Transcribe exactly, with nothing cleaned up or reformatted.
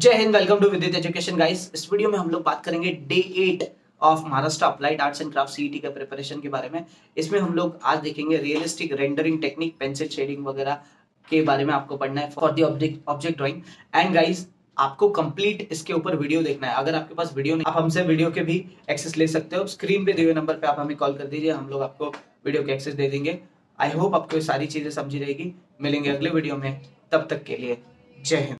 जय हिंद, welcome to Vidit education guys. इस वीडियो में हम लोग बात करेंगे day eight of Maharashtra applied arts and craft CET के प्रिपरेशन के बारे में। इसमें हम लोग आज देखेंगे realistic rendering technique, pencil shading वगैरह के बारे में आपको पढ़ना है for the object object drawing. And guys आपको कंप्लीट इसके ऊपर वीडियो देखना है। अगर आपके पास वीडियो नहीं, आप हमसे वीडियो के भी एक्सेस ले सकते हो। स्क्रीन पे दिए हुए नंबर पे आप हमें कॉल कर दीजिए, हम लोग आपको वीडियो के एक्सेस दे देंगे। आई होप आपको सारी चीजें समझी रहेगी। मिलेंगे अगले वीडियो में, तब तक के लिए जय हिंद।